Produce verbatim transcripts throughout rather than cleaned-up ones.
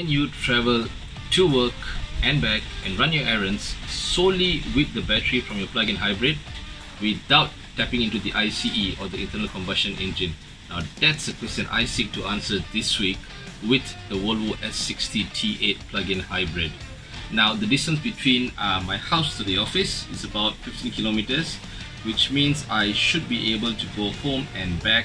can you travel to work and back and run your errands solely with the battery from your plug-in hybrid without tapping into the I C E or the internal combustion engine? Now that's a question I seek to answer this week with the Volvo S sixty T eight plug-in hybrid. Now the distance between uh, my house to the office is about fifteen kilometers, which means I should be able to go home and back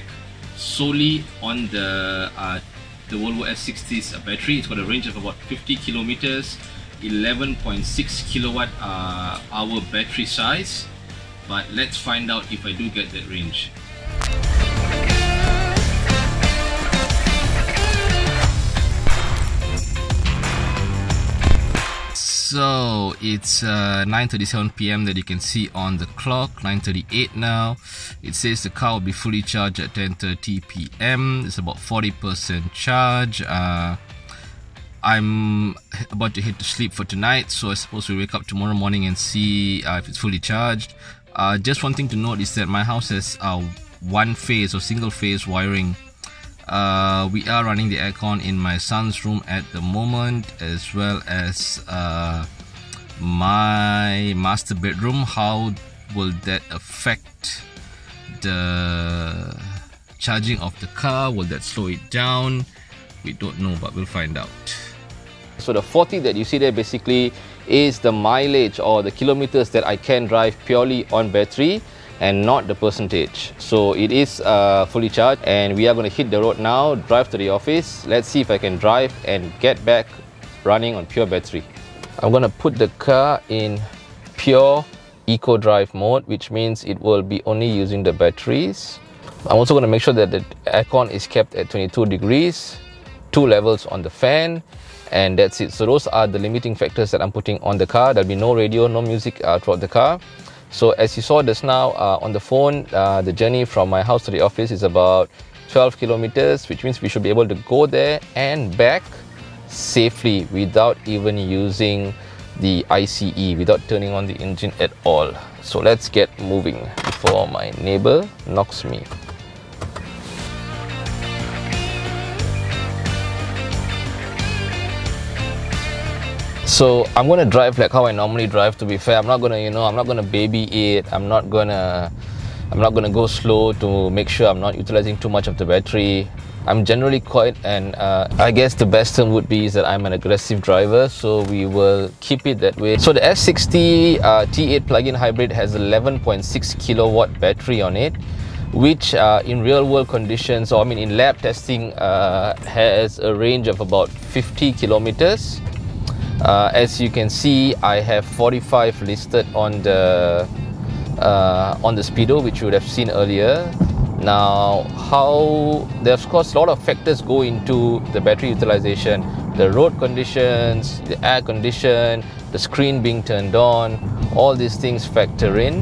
solely on the uh, the Volvo S sixty's battery. It's got a range of about fifty kilometers, eleven point six kilowatt uh, hour battery size. But let's find out if I do get that range. So it's uh, nine thirty-seven p m that you can see on the clock, nine thirty-eight now. It says the car will be fully charged at ten thirty p m It's about forty percent charge. Uh, I'm about to head to sleep for tonight, so I suppose we wake up tomorrow morning and see uh, if it's fully charged. Uh, just one thing to note is that my house has uh, one phase or single phase wiring. Uh, we are running the aircon in my son's room at the moment, as well as uh, my master bedroom. How will that affect the charging of the car? Will that slow it down? We don't know, but we'll find out. So the forty that you see there basically is the mileage or the kilometers that I can drive purely on battery, and not the percentage. So it is uh, fully charged, and we are going to hit the road now, drive to the office. Let's see if I can drive and get back running on pure battery. I'm going to put the car in pure eco drive mode, which means it will be only using the batteries. I'm also going to make sure that the aircon is kept at twenty-two degrees, two levels on the fan, and that's it. So those are the limiting factors that I'm putting on the car. There'll be no radio, no music uh, throughout the car. So as you saw just now uh, on the phone, uh, the journey from my house to the office is about twelve kilometers, which means we should be able to go there and back safely without even using the I C E, without turning on the engine at all. So let's get moving before my neighbor knocks me. So I'm going to drive like how I normally drive, to be fair. I'm not going to, you know, I'm not going to baby it. I'm not going to, I'm not going to go slow to make sure I'm not utilizing too much of the battery. I'm generally quite, and uh, I guess the best term would be is that I'm an aggressive driver. So we will keep it that way. So the S sixty uh, T eight plug-in hybrid has eleven point six kilowatt battery on it, which uh, in real world conditions, or I mean in lab testing, uh, has a range of about fifty kilometers. Uh, as you can see, I have forty-five listed on the uh, on the speedo, which you would have seen earlier. Now, how there of course a lot of factors go into the battery utilization: the road conditions, the air condition, the screen being turned on. All these things factor in.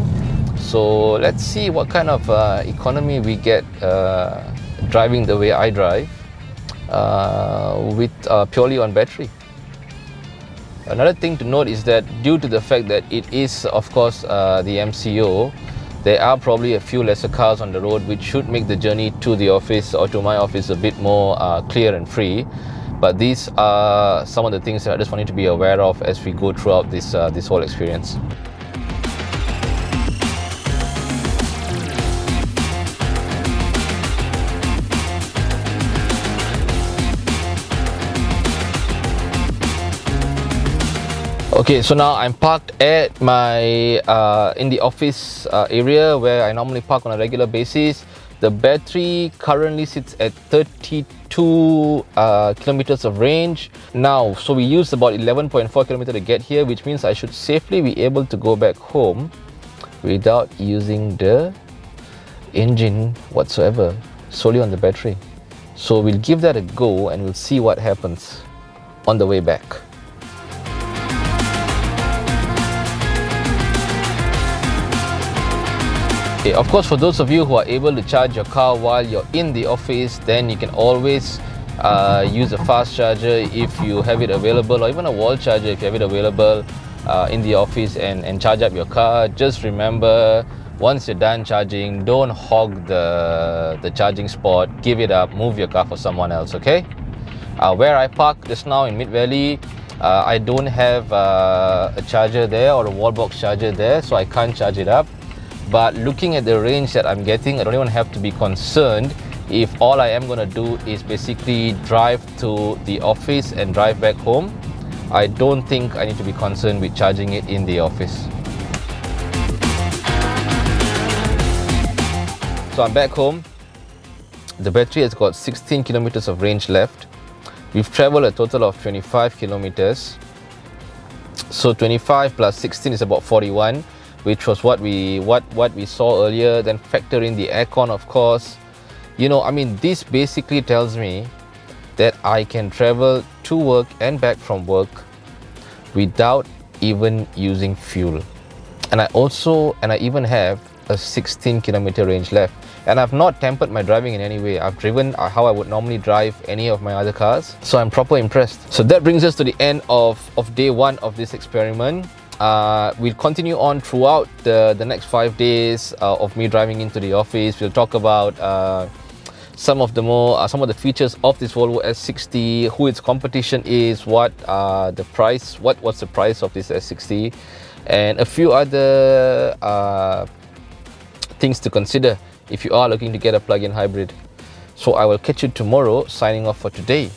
So let's see what kind of uh, economy we get uh, driving the way I drive uh, with uh, purely on battery. Another thing to note is that due to the fact that it is, of course, uh, the M C O, there are probably a few lesser cars on the road, which should make the journey to the office or to my office a bit more uh, clear and free. But these are some of the things that I just wanted to be aware of as we go throughout this, uh, this whole experience. Okay, so now I'm parked at my uh, in the office uh, area where I normally park on a regular basis. The battery currently sits at thirty-two uh, kilometers of range now. So we used about eleven point four kilometers to get here, which means I should safely be able to go back home without using the engine whatsoever, solely on the battery. So we'll give that a go and we'll see what happens on the way back. Of course, for those of you who are able to charge your car while you're in the office, then you can always uh, use a fast charger if you have it available, or even a wall charger if you have it available uh, in the office, and, and charge up your car. Just remember, once you're done charging, don't hog the, the charging spot. Give it up, move your car for someone else, okay? Uh, where I park just now in Mid Valley, uh, I don't have uh, a charger there or a wall box charger there, so I can't charge it up. But looking at the range that I'm getting, I don't even have to be concerned if all I am going to do is basically drive to the office and drive back home. I don't think I need to be concerned with charging it in the office. So I'm back home. The battery has got sixteen kilometers of range left. We've traveled a total of twenty-five kilometers. So twenty-five plus sixteen is about forty-one, which was what we what what we saw earlier. Then factor in the aircon, of course. You know, I mean, this basically tells me that I can travel to work and back from work without even using fuel. And I also, and I even have a sixteen kilometer range left, and I've not tempered my driving in any way. I've driven how I would normally drive any of my other cars, so I'm proper impressed. So that brings us to the end of of day one of this experiment. Uh, we'll continue on throughout the the next five days uh, of me driving into the office. We'll talk about uh, some of the more uh, some of the features of this Volvo S sixty, who its competition is, what uh, the price, what what's the price of this S sixty, and a few other Uh, things to consider if you are looking to get a plug-in hybrid. So I will catch you tomorrow, signing off for today.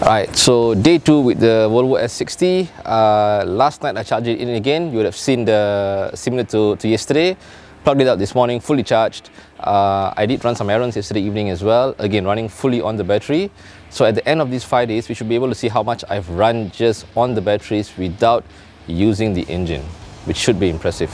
Alright, so day two with the Volvo S sixty. Uh, last night I charged it in again. You would have seen the similar to, to yesterday. Plugged it up this morning, fully charged. Uh, I did run some errands yesterday evening as well. Again, running fully on the battery. So at the end of these five days, we should be able to see how much I've run just on the batteries without using the engine, which should be impressive.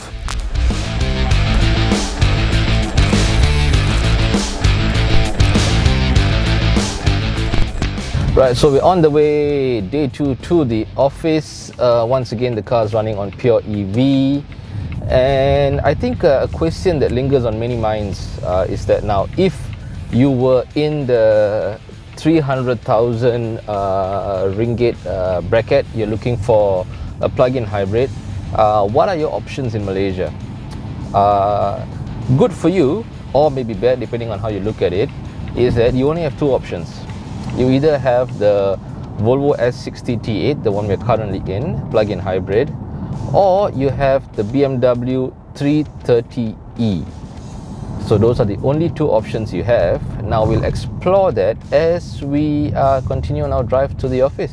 Right, so we're on the way, day two, to the office. Uh, once again, the car is running on pure E V. And I think uh, a question that lingers on many minds uh, is that now, if you were in the three hundred thousand uh, ringgit uh, bracket, you're looking for a plug-in hybrid, uh, what are your options in Malaysia? Uh, good for you, or maybe bad, depending on how you look at it, is that you only have two options. You either have the Volvo S sixty T eight, the one we're currently in, plug-in hybrid, or you have the B M W three thirty e. So those are the only two options you have. Now we'll explore that as we uh, continue on our drive to the office.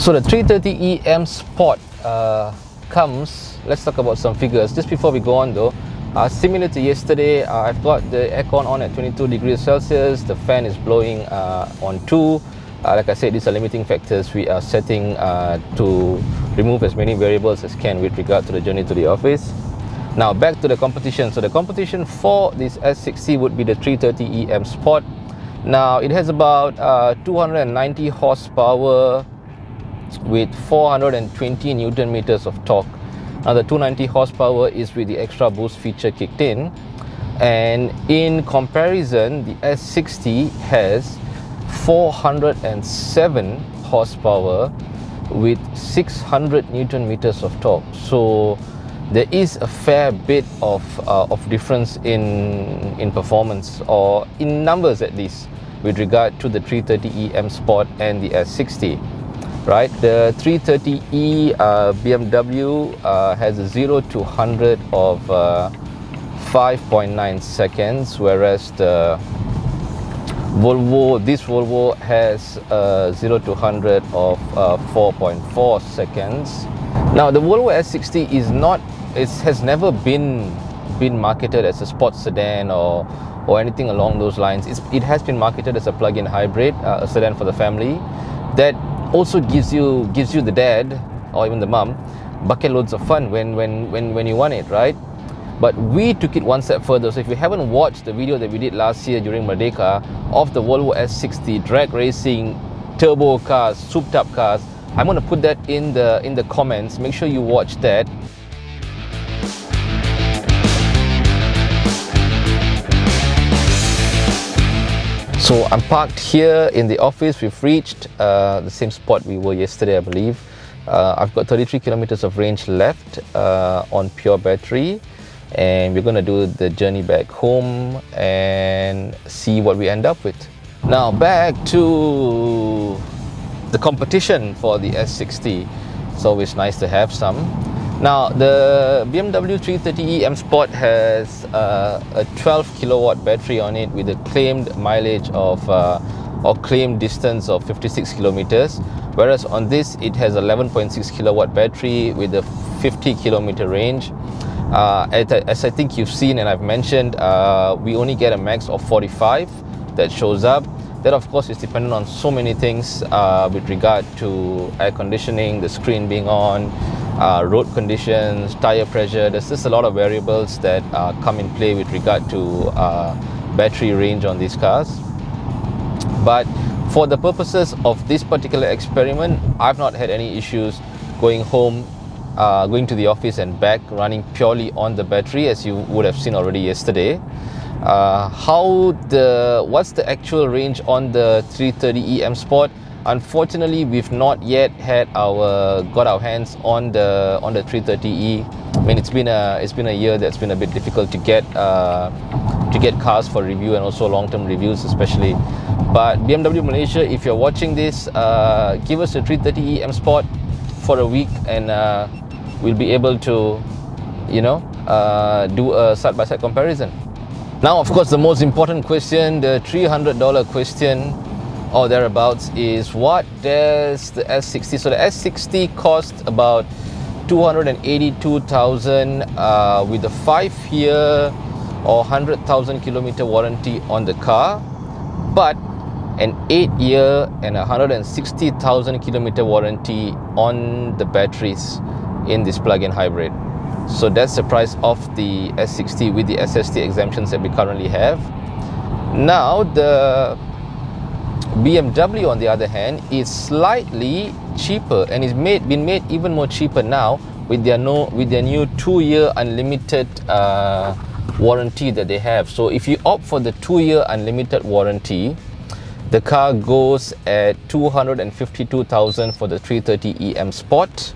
So the three thirty e M Sport uh, comes, let's talk about some figures. Just before we go on though, uh, similar to yesterday, uh, I've got the aircon on at twenty-two degrees Celsius, the fan is blowing uh, on two. Uh, like I said, these are limiting factors we are setting uh, to remove as many variables as can with regard to the journey to the office. Now back to the competition. So the competition for this S sixty would be the three thirty e M Sport. Now it has about uh, two hundred ninety horsepower with four hundred twenty newton meters of torque. Now the two hundred ninety horsepower is with the extra boost feature kicked in, and in comparison the S sixty has four hundred seven horsepower with six hundred newton meters of torque. So there is a fair bit of uh, of difference in in performance, or in numbers at least, with regard to the three thirty e M Sport and the S sixty. Right, the three thirty e uh, B M W uh, has a zero to one hundred of uh, five point nine seconds, whereas the Volvo, this Volvo has uh, zero to one hundred of uh, four point four seconds. Now the Volvo S sixty is not, it has never been been marketed as a sports sedan or or anything along those lines. It's, it has been marketed as a plug-in hybrid, uh, a sedan for the family. That also gives you gives you the dad or even the mum bucket loads of fun when when when when you want it, right? But we took it one step further. So if you haven't watched the video that we did last year during Merdeka of the Volvo S sixty drag racing, turbo cars, souped up cars, I'm going to put that in the in the comments. Make sure you watch that. So I'm parked here in the office. We've reached uh, the same spot we were yesterday, I believe. Uh, I've got thirty-three kilometers of range left uh, on pure battery. and we're going to do the journey back home and see what we end up with. Now back to the competition for the S sixty. It's always nice to have some. Now the B M W three thirty e M Sport has uh, a twelve kilowatt battery on it with a claimed mileage of uh, or claimed distance of fifty-six kilometers, whereas on this it has eleven point six kilowatt battery with a fifty kilometer range. Uh, as I think you've seen and I've mentioned, uh, we only get a max of forty-five that shows up. That of course is dependent on so many things uh, with regard to air conditioning, the screen being on, Uh, road conditions, tire pressure. There's just a lot of variables that uh, come in play with regard to uh, battery range on these cars. But for the purposes of this particular experiment, I've not had any issues going home, uh, going to the office and back, running purely on the battery, as you would have seen already yesterday. Uh, how the what's the actual range on the three thirty e M Sport? Unfortunately, we've not yet had our got our hands on the on the three thirty e. I mean, it's been a it's been a year that's been a bit difficult to get uh, to get cars for review and also long-term reviews, especially. But B M W Malaysia, if you're watching this, uh, give us a three thirty e M Sport for a week, and uh, we'll be able to, you know, uh, do a side-by-side comparison. Now, of course, the most important question, the three hundred dollar question, or thereabouts, is what does the S sixty? So the S sixty cost about two hundred eighty-two thousand uh, with a five year or one hundred thousand kilometer warranty on the car, but an eight year and one hundred sixty thousand kilometer warranty on the batteries in this plug-in hybrid. So that's the price of the S sixty with the S S T exemptions that we currently have. Now the B M W, on the other hand, is slightly cheaper and is made been made even more cheaper now with their no with their new two year unlimited uh, warranty that they have. So if you opt for the two year unlimited warranty, the car goes at two hundred fifty-two thousand for the three thirty e M Sport.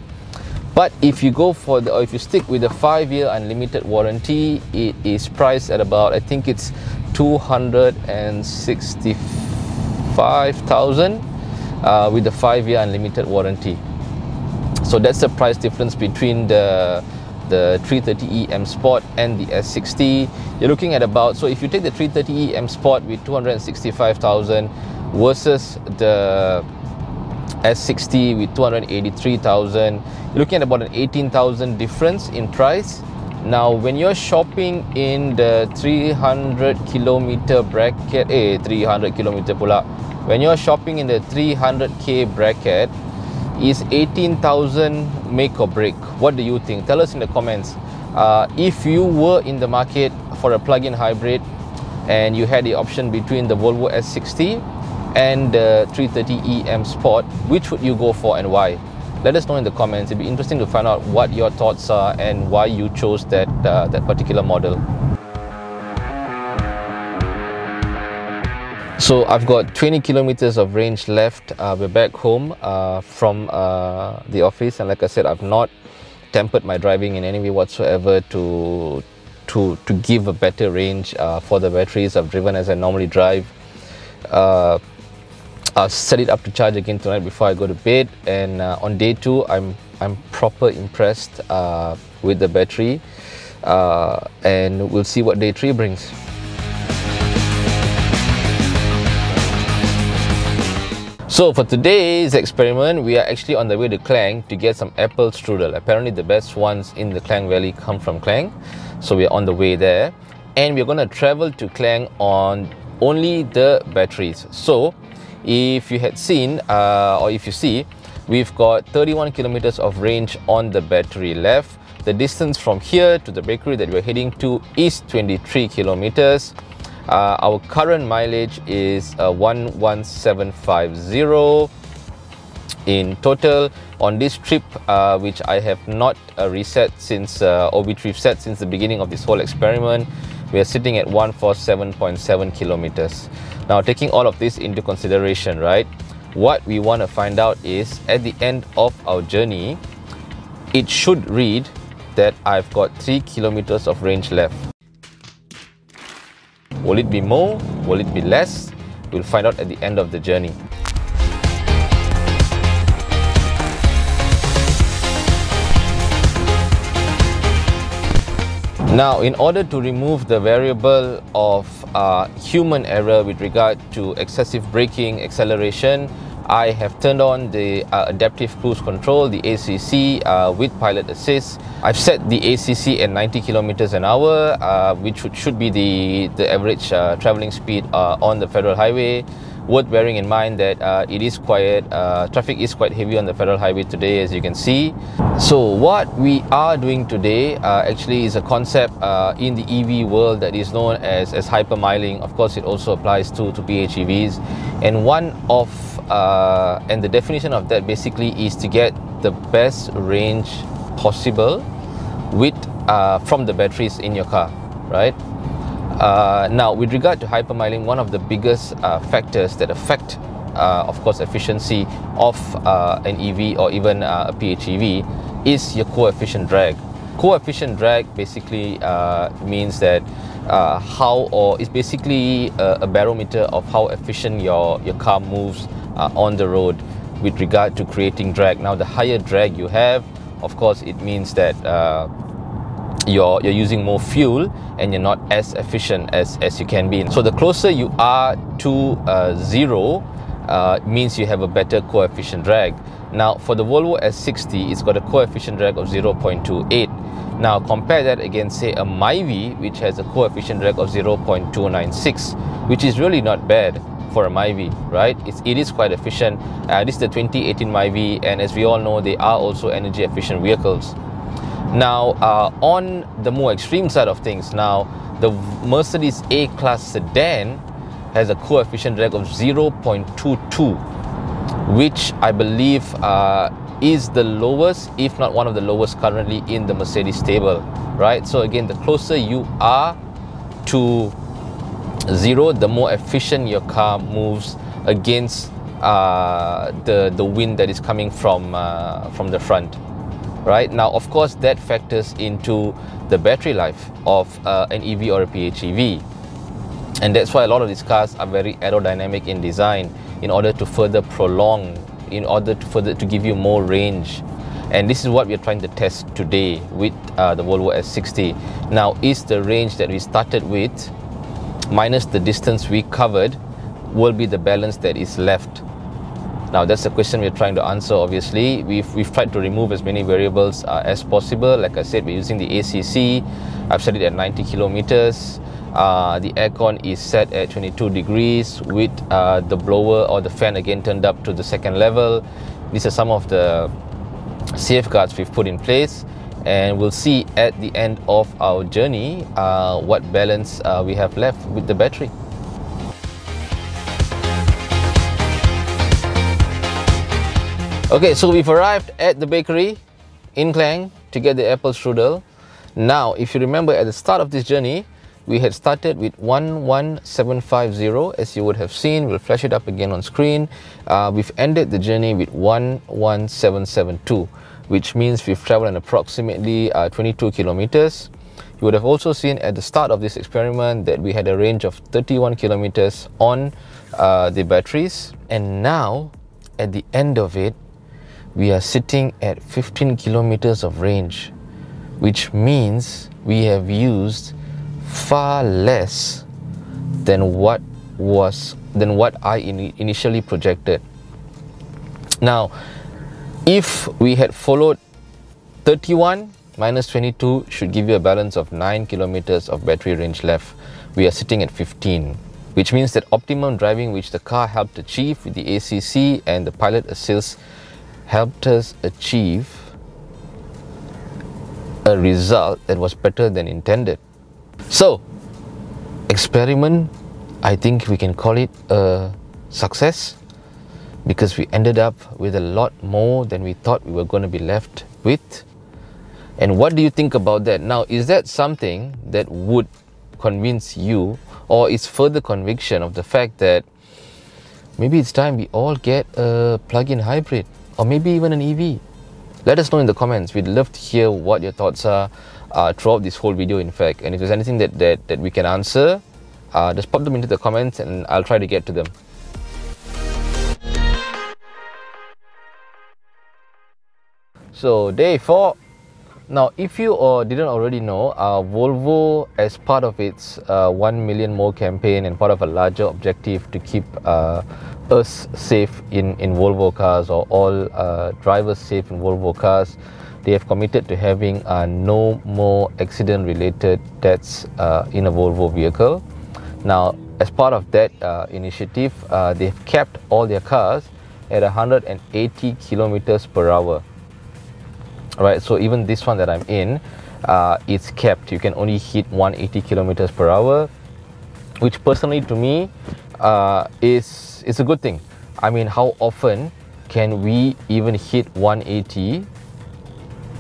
But if you go for the, or if you stick with the five year unlimited warranty, it is priced at about, I think it's two hundred sixty-five thousand uh, with the five year unlimited warranty. So that's the price difference between the the three thirty e M Sport and the S sixty. You're looking at about, so if you take the three thirty e M Sport with two hundred sixty-five thousand versus the S sixty with two hundred eighty-three thousand, you're looking at about an eighteen thousand difference in price. Now when you're shopping in the three hundred kilometer bracket, eh three hundred kilometer pula, when you're shopping in the three hundred K bracket, is eighteen thousand make or break? What do you think? Tell us in the comments. Uh, if you were in the market for a plug-in hybrid and you had the option between the Volvo S sixty and the three thirty e M Sport, which would you go for and why? Let us know in the comments. It'd be interesting to find out what your thoughts are and why you chose that uh, that particular model. So I've got twenty kilometers of range left. Uh, we're back home uh, from uh, the office, and like I said, I've not tempered my driving in any way whatsoever to to to give a better range uh, for the batteries. I've driven as I normally drive. Uh, I'll set it up to charge again tonight before I go to bed, and uh, on day two I'm I'm proper impressed uh, with the battery, uh, and we'll see what day three brings. So for today's experiment, we are actually on the way to Klang to get some apple strudel. Apparently the best ones in the Klang Valley come from Klang, so we're on the way there, and we're going to travel to Klang on only the batteries. So if you had seen, uh, or if you see, we've got thirty-one kilometers of range on the battery left. The distance from here to the bakery that we're heading to is twenty-three kilometers. Uh, our current mileage is uh, one one seven five zero in total on this trip, uh, which I have not uh, reset since, uh, or which we've set since the beginning of this whole experiment. We are sitting at one forty-seven point seven kilometers. Now, taking all of this into consideration, right? What we want to find out is, at the end of our journey, it should read that I've got three kilometers of range left. Will it be more? Will it be less? We'll find out at the end of the journey. Now, in order to remove the variable of uh, human error with regard to excessive braking, acceleration, I have turned on the uh, adaptive cruise control, the A C C, uh, with pilot assist. I've set the A C C at ninety kilometers an hour, uh, which should be the, the average uh, traveling speed uh, on the federal highway. Worth bearing in mind that uh, it is quiet, uh, traffic is quite heavy on the federal highway today, as you can see. So what we are doing today uh, actually is a concept uh, in the E V world that is known as, as hypermiling. Of course, it also applies to, to P H E Vs. And one of, uh, and the definition of that basically is to get the best range possible with, uh, from the batteries in your car, right? Uh, now, with regard to hypermiling, one of the biggest uh, factors that affect, uh, of course, efficiency of uh, an E V or even uh, a P H E V is your coefficient drag. Coefficient drag basically uh, means that uh, how, or it's basically a, a barometer of how efficient your, your car moves uh, on the road with regard to creating drag. Now, the higher drag you have, of course, it means that uh, You're, you're using more fuel and you're not as efficient as, as you can be. So the closer you are to uh, zero uh, means you have a better coefficient drag. Now for the Volvo S sixty, it's got a coefficient drag of zero point two eight. Now compare that against, say, a Myvi, which has a coefficient drag of zero point two nine six, which is really not bad for a Myvi, right? It's, it is quite efficient. Uh, this is the twenty eighteen Myvi, and as we all know, they are also energy efficient vehicles. Now, uh, on the more extreme side of things, now the Mercedes A-Class sedan has a coefficient drag of zero point two two, which I believe uh, is the lowest, if not one of the lowest currently in the Mercedes stable, right? So again, the closer you are to zero, the more efficient your car moves against uh, the, the wind that is coming from, uh, from the front. Right now, of course, that factors into the battery life of uh, an E V or a P H E V, and that's why a lot of these cars are very aerodynamic in design, in order to further prolong, in order to further to give you more range. And this is what we're trying to test today with uh, the Volvo S sixty. Now, is the range that we started with minus the distance we covered will be the balance that is left? Now, that's the question we're trying to answer, obviously. We've, we've tried to remove as many variables uh, as possible. Like I said, we're using the A C C. I've set it at ninety kilometers. Uh, the aircon is set at twenty-two degrees with uh, the blower or the fan again turned up to the second level. These are some of the safeguards we've put in place. And we'll see at the end of our journey uh, what balance uh, we have left with the battery. Okay, so we've arrived at the bakery in Klang to get the apple strudel. Now, if you remember, at the start of this journey, we had started with one one seven five zero, as you would have seen. We'll flash it up again on screen. Uh, we've ended the journey with one one seven seven two, which means we've traveled approximately uh, twenty-two kilometers. You would have also seen at the start of this experiment that we had a range of thirty-one kilometers on uh, the batteries. And now, at the end of it, we are sitting at fifteen kilometers of range, which means we have used far less than what was than what I in, initially projected. Now, if we had followed thirty-one minus twenty-two, should give you a balance of nine kilometers of battery range left. We are sitting at fifteen. Which means that optimum driving, which the car helped achieve with the A C C and the pilot assist, helped us achieve a result that was better than intended. So, experiment, I think we can call it a success, because we ended up with a lot more than we thought we were going to be left with. And what do you think about that? Now, is that something that would convince you, or it's further conviction of the fact that maybe it's time we all get a plug-in hybrid, or maybe even an E V? Let us know in the comments. We'd love to hear what your thoughts are uh, throughout this whole video, in fact. And if there's anything that, that, that we can answer, uh, just pop them into the comments and I'll try to get to them. So day four. Now, if you uh, didn't already know, uh, Volvo, as part of its uh, one million more campaign and part of a larger objective to keep uh, us safe in, in Volvo cars, or all uh, drivers safe in Volvo cars, they have committed to having uh, no more accident-related deaths uh, in a Volvo vehicle. Now, as part of that uh, initiative, uh, they've kept all their cars at one hundred eighty kilometers per hour. Right, so even this one that I'm in, uh, it's capped. You can only hit one hundred eighty kilometers per hour, which personally to me uh, is it's a good thing. I mean, how often can we even hit one eighty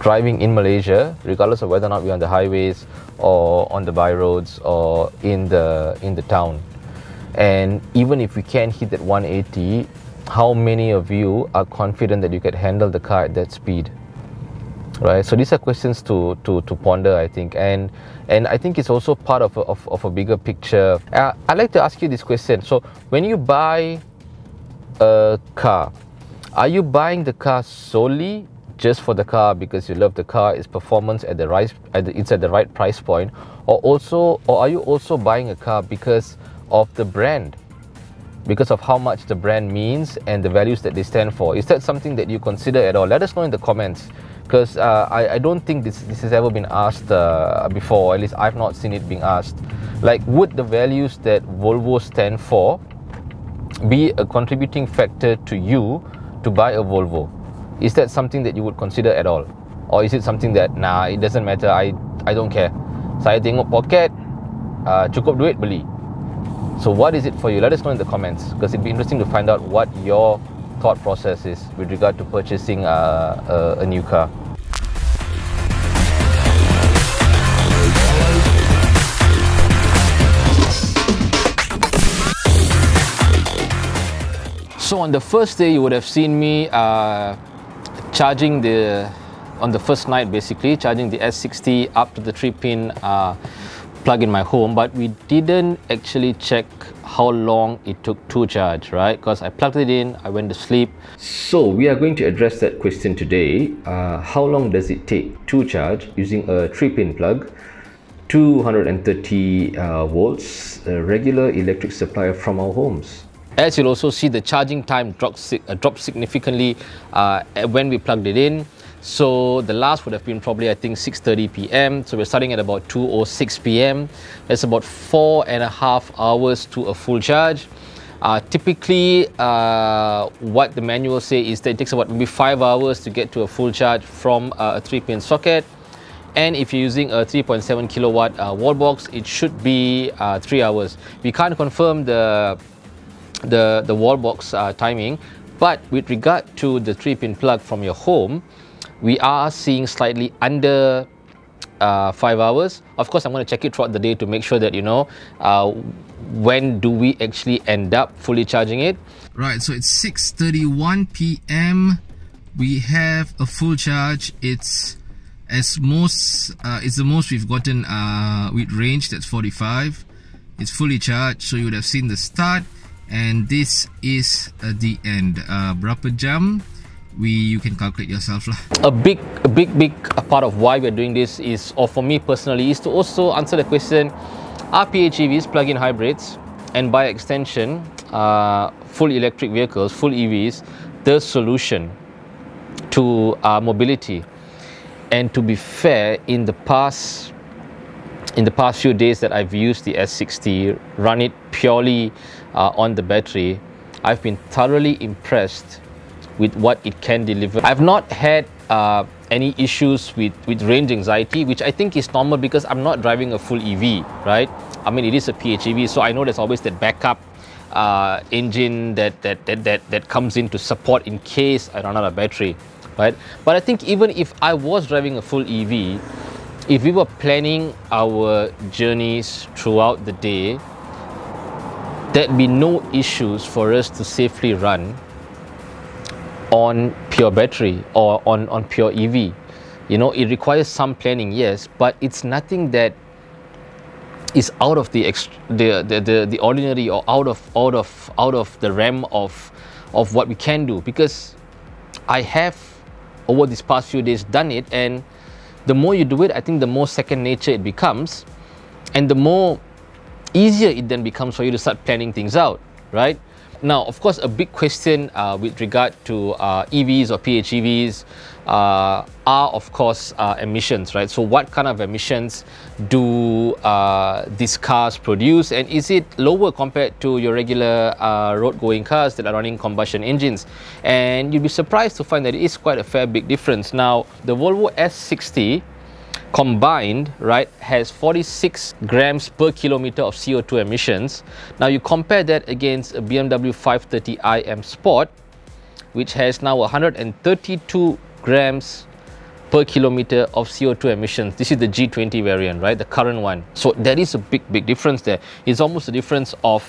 driving in Malaysia, regardless of whether or not we're on the highways or on the by roads or in the in the town? And even if we can hit that one eighty, how many of you are confident that you can handle the car at that speed? Right, so these are questions to to to ponder, I think, and and I think it's also part of a, of, of a bigger picture. Uh, I'd like to ask you this question. So when you buy a car, are you buying the car solely just for the car because you love the car, its performance at the right, at the, it's at the right price point, or also, or are you also buying a car because of the brand, because of how much the brand means and the values that they stand for? Is that something that you consider at all? Let us know in the comments, because uh, I, I don't think this, this has ever been asked uh, before, or at least I've not seen it being asked. Like, would the values that Volvo stand for be a contributing factor to you to buy a Volvo? Is that something that you would consider at all? Or is it something that, nah, it doesn't matter, I I don't care. Saya tengok pocket, uh, cukup duit beli. So what is it for you? Let us know in the comments, because it'd be interesting to find out what your thought process is with regard to purchasing uh, a, a new car. So on the first day, you would have seen me uh, charging the, on the first night basically, charging the S sixty up to the three pin uh, plug in my home, but we didn't actually check how long it took to charge, right? Because I plugged it in, I went to sleep. So we are going to address that question today. Uh, how long does it take to charge using a three pin plug, two hundred thirty uh, volts, a regular electric supply from our homes? As you'll also see, the charging time dropped, si uh, dropped significantly uh, when we plugged it in. So the last would have been probably, I think, six thirty p m So we're starting at about two oh six p m That's about four and a half hours to a full charge. Uh, typically, uh, what the manual say is that it takes about maybe five hours to get to a full charge from uh, a three pin socket. And if you're using a three point seven kilowatt uh, wall box, it should be uh, three hours. We can't confirm the, the, the wall box uh, timing, but with regard to the three pin plug from your home, we are seeing slightly under uh, five hours. Of course, I'm going to check it throughout the day to make sure that, you know, uh, when do we actually end up fully charging it. Right, so it's six thirty-one p m We have a full charge. It's as most, uh, it's the most we've gotten uh, with range, that's forty-five. It's fully charged, so you would have seen the start. And this is uh, the end. Uh, berapa jam? We, you can calculate yourself lah. A big, a big, big part of why we're doing this is, or for me personally, is to also answer the question, are P H E Vs, plug-in hybrids, and by extension, uh, full electric vehicles, full E Vs, the solution to uh, mobility? And to be fair, in the past, in the past few days that I've used the S sixty, run it purely uh, on the battery, I've been thoroughly impressed with what it can deliver. I've not had uh, any issues with, with range anxiety, which I think is normal because I'm not driving a full E V, right? I mean, it is a P H E V, so I know there's always that backup uh, engine that that, that, that that comes in to support in case I run out of battery, right? But I think even if I was driving a full E V, if we were planning our journeys throughout the day, there'd be no issues for us to safely run on pure battery or on, on pure E V. You know, it requires some planning, yes, but it's nothing that is out of the ext the, the the the ordinary or out of out of out of the realm of of what we can do, because I have over these past few days done it, and the more you do it, I think the more second nature it becomes, and the more easier it then becomes for you to start planning things out, right? Now, of course, a big question uh, with regard to uh, E Vs or P H E Vs uh, are, of course, uh, emissions, right? So what kind of emissions do uh, these cars produce? And is it lower compared to your regular uh, road-going cars that are running combustion engines? And you'd be surprised to find that it is quite a fair big difference. Now, the Volvo S sixty combined, right, has forty-six grams per kilometer of C O two emissions. Now you compare that against a B M W five thirty i M Sport, which has now one hundred thirty-two grams per kilometer of C O two emissions. This is the G twenty variant, right, the current one. So there is a big, big difference there. It's almost a difference of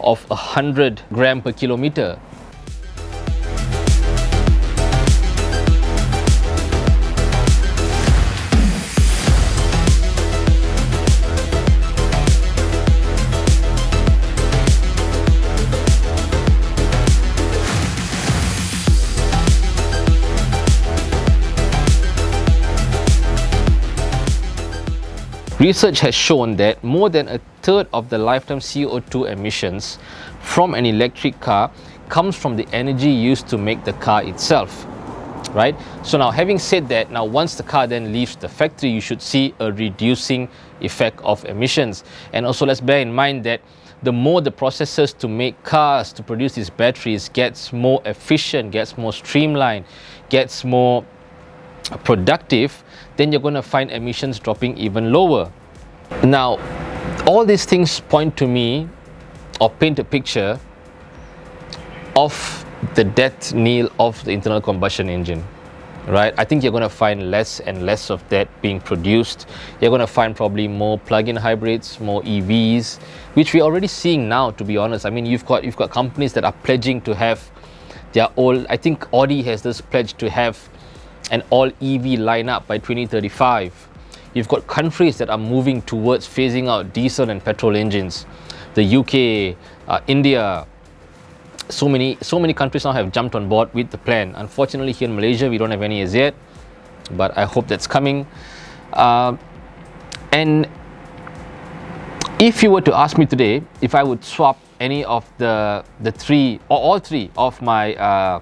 of one hundred gram per kilometer. Research has shown that more than a third of the lifetime C O two emissions from an electric car comes from the energy used to make the car itself, right? So now, having said that, now once the car then leaves the factory, you should see a reducing effect of emissions. And also, let's bear in mind that the more the processes to make cars, to produce these batteries, gets more efficient, gets more streamlined, gets more productive, then you're going to find emissions dropping even lower. Now, all these things point to me or paint a picture of the death knell of the internal combustion engine, right? I think you're going to find less and less of that being produced. You're going to find probably more plug-in hybrids, more E Vs, which we're already seeing now, to be honest. I mean, you've got you've got companies that are pledging to have their old, I think Audi has this pledge to have an all E V lineup by twenty thirty-five. You've got countries that are moving towards phasing out diesel and petrol engines. The U K, uh, India, so many, so many countries now have jumped on board with the plan. Unfortunately, here in Malaysia, we don't have any as yet, but I hope that's coming. Uh, and if you were to ask me today, if I would swap any of the the three or all three of my uh,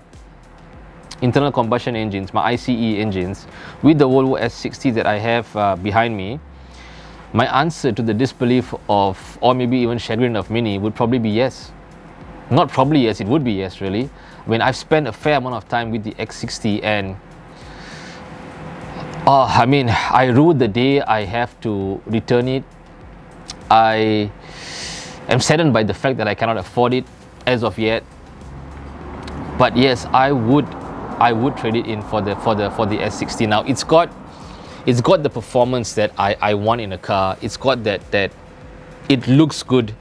internal combustion engines, my ICE engines, with the Volvo S sixty that I have uh, behind me, my answer to the disbelief of, or maybe even chagrin of, Mini would probably be yes. Not probably yes, it would be yes, really. I mean, I've spent a fair amount of time with the X sixty, and uh, I mean, I rue the day I have to return it. I am saddened by the fact that I cannot afford it as of yet. But yes, I would I would trade it in for the for the for the S sixty. Now it's got it's got the performance that I, I want in a car. It's got that that it looks good.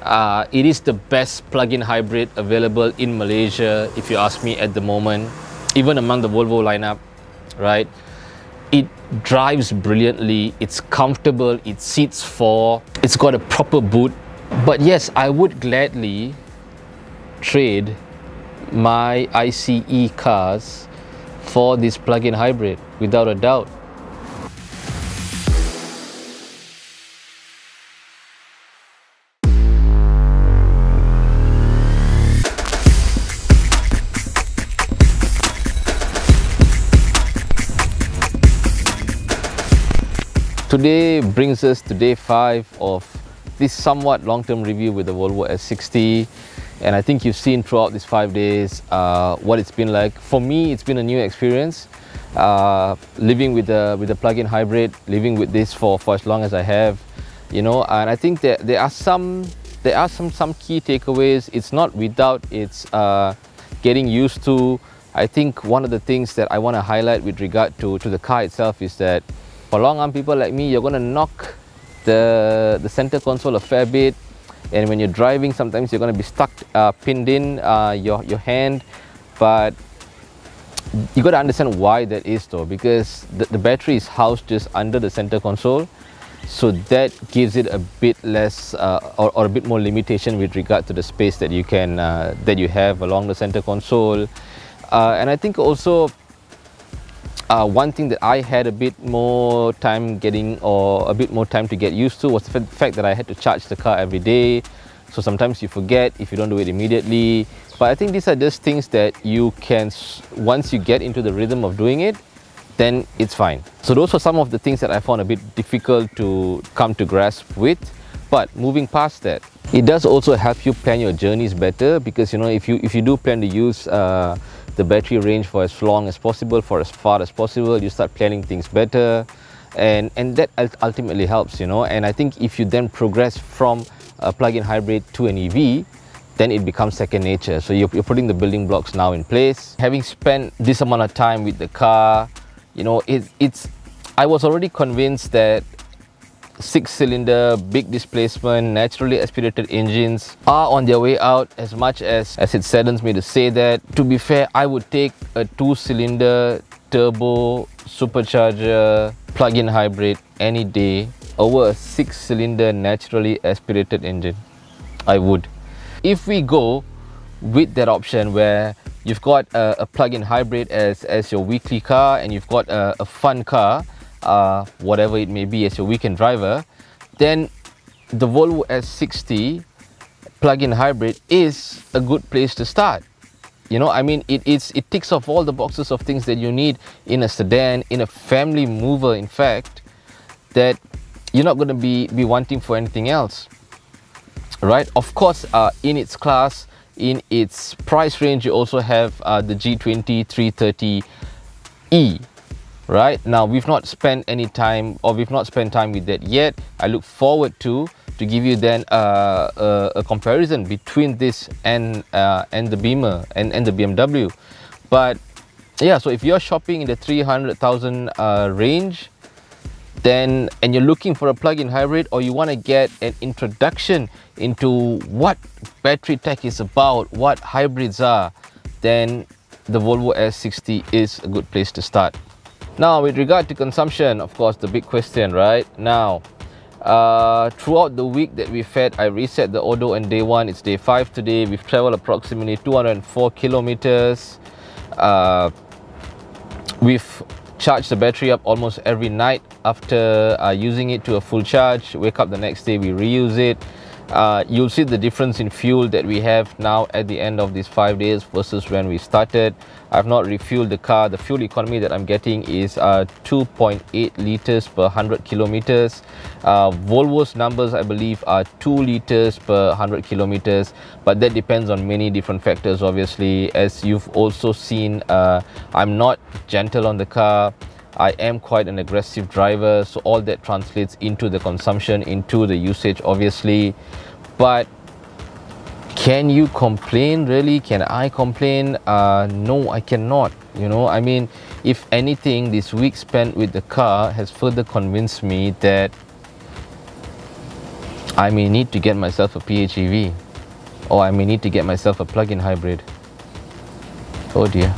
Uh, it is the best plug-in hybrid available in Malaysia, if you ask me at the moment, even among the Volvo lineup, right? It drives brilliantly, it's comfortable, it seats four, it's got a proper boot. But yes, I would gladly trade my ICE cars for this plug-in hybrid, without a doubt. Today brings us to day five of this somewhat long-term review with the Volvo S sixty. And I think you've seen throughout these five days uh, what it's been like. For me, it's been a new experience, uh, living with the with the plug-in hybrid, living with this for, for as long as I have, you know. And I think that there are some there are some some key takeaways. It's not without its uh, getting used to. I think one of the things that I want to highlight with regard to to the car itself is that for long-arm people like me, you're going to knock the the center console a fair bit. And when you're driving, sometimes you're going to be stuck, uh, pinned in uh, your, your hand. But you got to understand why that is though, because the, the battery is housed just under the center console, so that gives it a bit less uh, or, or a bit more limitation with regard to the space that you can uh, that you have along the center console. Uh, and I think also uh, one thing that I had a bit more time getting or a bit more time to get used to was the fact that I had to charge the car every day. So sometimes you forget if you don't do it immediately. But I think these are just things that you can, once you get into the rhythm of doing it, then it's fine. So those are some of the things that I found a bit difficult to come to grasp with. But moving past that, it does also help you plan your journeys better, because you know, if you if you do plan to use uh, the battery range for as long as possible, for as far as possible, you start planning things better, and and that ultimately helps, you know. And I think if you then progress from a plug-in hybrid to an E V, then it becomes second nature. So you're, you're putting the building blocks now in place. Having spent this amount of time with the car, you know, it, it's I was already convinced that six-cylinder, big displacement, naturally aspirated engines are on their way out, as much as, as it saddens me to say that. To be fair, I would take a two-cylinder turbo supercharger plug-in hybrid any day over a six-cylinder naturally aspirated engine. I would. If we go with that option where you've got a, a plug-in hybrid as, as your weekly car, and you've got a, a fun car, uh, whatever it may be, as your weekend driver, then the Volvo S sixty plug-in hybrid is a good place to start. You know, I mean, it, it's, it ticks off all the boxes of things that you need in a sedan, in a family mover, in fact, that you're not going to be, be wanting for anything else, right? Of course, uh, in its class, in its price range, you also have uh, the G twenty three thirty E, right? Now, we've not spent any time, or we've not spent time with that yet. I look forward to, to give you then uh, a, a comparison between this and, uh, and the Beamer and, and the B M W. But yeah, so if you're shopping in the three hundred thousand uh, range, then and you're looking for a plug-in hybrid, or you want to get an introduction into what battery tech is about, what hybrids are, then the Volvo S sixty is a good place to start. Now, with regard to consumption, of course, the big question, right? Now, uh, throughout the week that we fed, I reset the Odo on day one. It's day five today. We've traveled approximately two hundred four kilometers. Uh, we've charge the battery up almost every night after uh, using it to a full charge. Wake up the next day, we reuse it. Uh, you'll see the difference in fuel that we have now at the end of these five days versus when we started. I've not refueled the car. The fuel economy that I'm getting is uh, two point eight liters per one hundred kilometers. Uh, Volvo's numbers, I believe, are two liters per one hundred kilometers, but that depends on many different factors, obvioly. As you've also seen, uh, I'm not gentle on the car. I am quite an aggressive driver, so all that translates into the consumption, into the usage, obviously. But can you complain, really? Can I complain? Uh, no, I cannot. You know, I mean, if anything, this week spent with the car has further convinced me that I may need to get myself a P H E V, or I may need to get myself a plug-in hybrid. Oh dear.